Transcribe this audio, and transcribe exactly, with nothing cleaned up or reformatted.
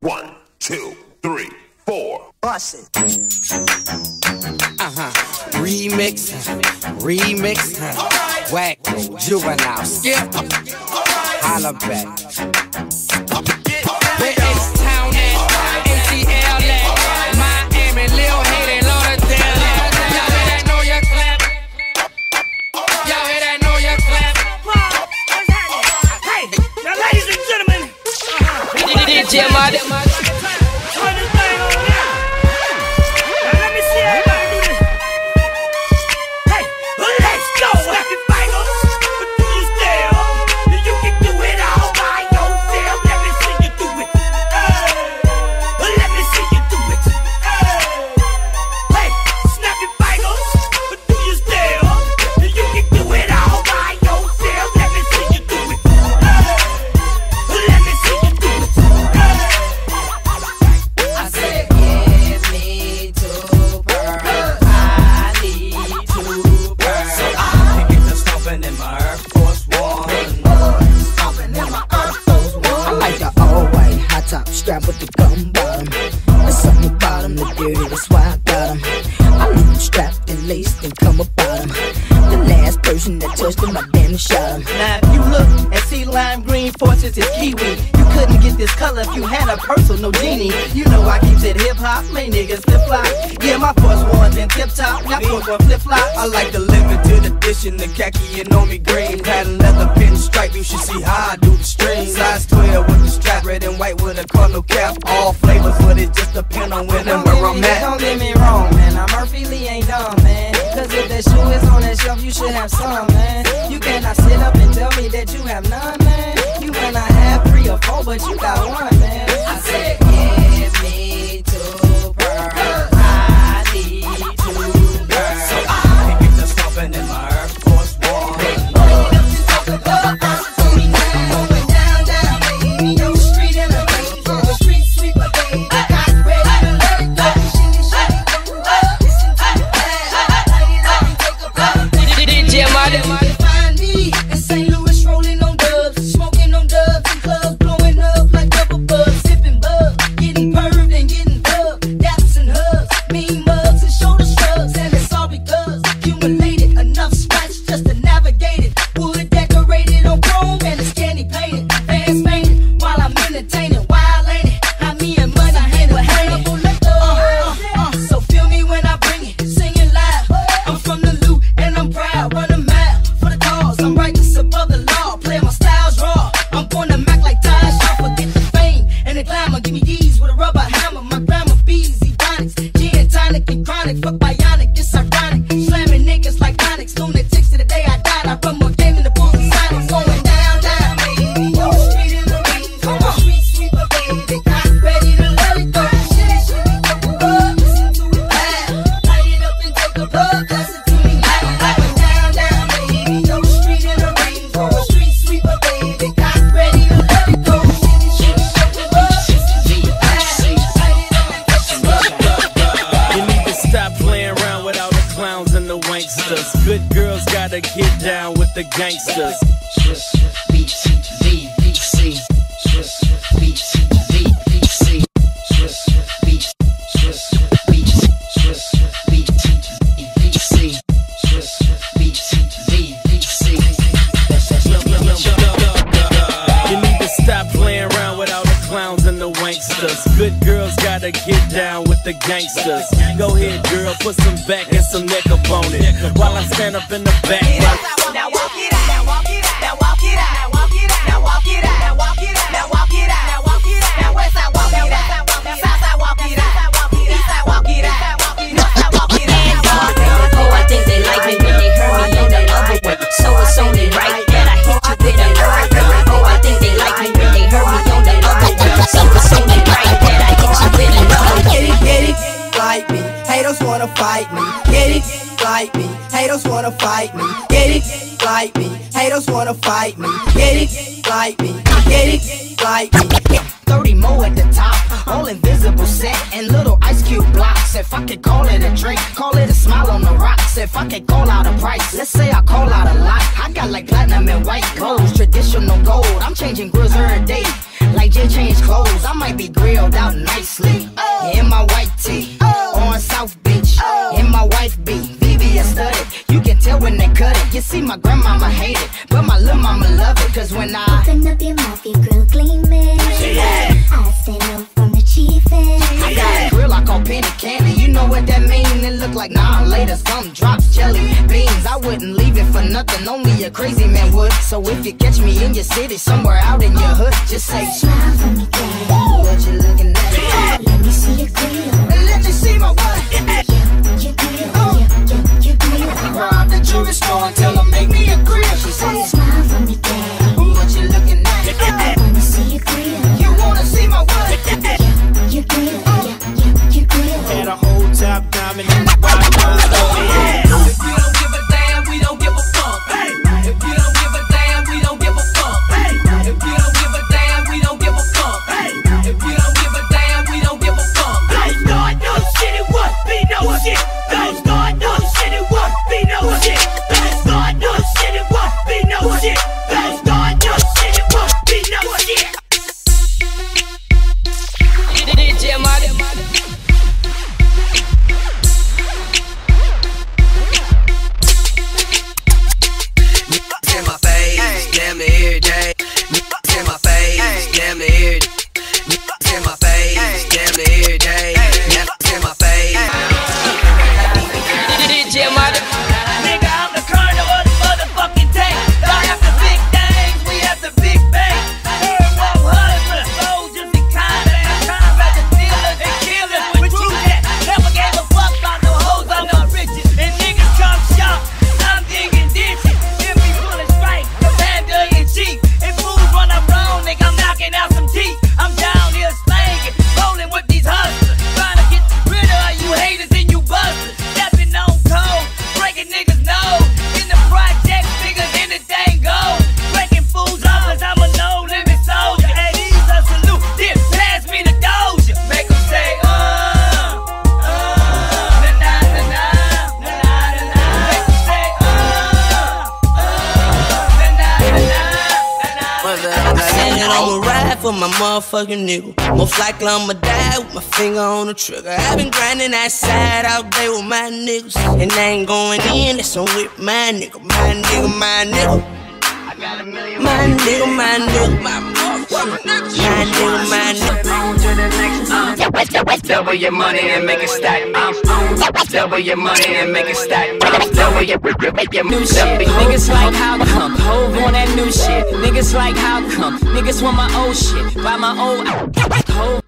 One, two, three, four. Bust it. Uh-huh. Remix. Remix. Right. Whack. Juvenile. Skip. All right. Holla back. D J Muddy. Turn this thing on now. Now let me see everybody do this. Hey, let's go. Slap your fingers, but do you still? You can do it all by yourself. Let me see you do it. Hey, let me see you do it. Hey, snap your fingers, but do you still? You can do it all by yourself. Let me see you do it. Hey, let me see you do it. I said, give me two birds, I need two birds. So I can get to stomping in my Air Force One. Big boy, stomping in my Air Force One. I like the all-white high top strap with the gum bottom. There's something about them, they're dirty, that's why I got them. I leave them strapped and laced and come about them. The last person that touched them, I damn shot them. Now if you look and see lime green, forces is kiwi. Couldn't get this color if you had a personal genie. You know I keeps it hip-hop, man niggas flip-flop. Yeah, my Force One's in tip-top, not Force One flip-flop. I like to limit to the dish in the khaki and on me green. Pattern leather pinstripe, you should see how I do the strings. Size twelve with the strap, red and white with a carnal cap. All flavors, but it just depends on when and where I'm at. Don't get me wrong, man, I'm Murphy Lee, ain't dumb, man. Cause if that shoe is on that shelf, you should have some, man. You cannot sit up and tell me that you have none, man. You and I have three or four, but you got one, man. I said, give me two birds. I need two birds. So I can get to stomping in my Air Force One. Big boy, don't you talk about us for me now. I'm going down, down, baby. Yo, street in the rain, from the street sweeper, baby. I got ready to let it go. Shitty, shitty, go up. Listen to the bad. I like it, I can take a breath. D J Muddy. Find me in Saint Louis, rolling on dubs, smoking. might just change clothes. I might be grilled out nicely. In my white tee, on South Beach. In my wife be V V S studded. You can tell when they cut it. You see, my grandmama hate it, but my little mama love it. Cause when I open up your mouth, your grill gleaming. Yeah. I say no from the chief. I got a grill I call penny candy. You know what that mean? It look like nah later. Some drops, jelly beans. I wouldn't leave it for nothing. Only a crazy man would. So if you catch me in your city, somewhere out in your hood, just say smile for me, daddy. What you looking at? Yeah. Let me see your grill. And let you see my what? Yeah, your grill. Oh. Yeah, yeah, your grill. I cry out the jewelry store and tell them make me a grill. She say smile for me, daddy. What you looking at? Yeah. I wanna see your grill. You wanna see my what? Yeah, your grill. Oh. Yeah, yeah, your grill. Had a whole top diamond in my body. Most likely I'ma die with my finger on the trigger. I've been grinding outside all day with my niggas, and I ain't going in, that's on with my nigga. My nigga, my nigga. I got a million. My nigga, my nigga, my motherfucker. My nigga, my nigga. Double your money and make it stack. Double your money and make it stack. Double your new shit. Niggas like how come? Hold on that new shit. Niggas like how come? Niggas want my old shit. Buy my old. Hold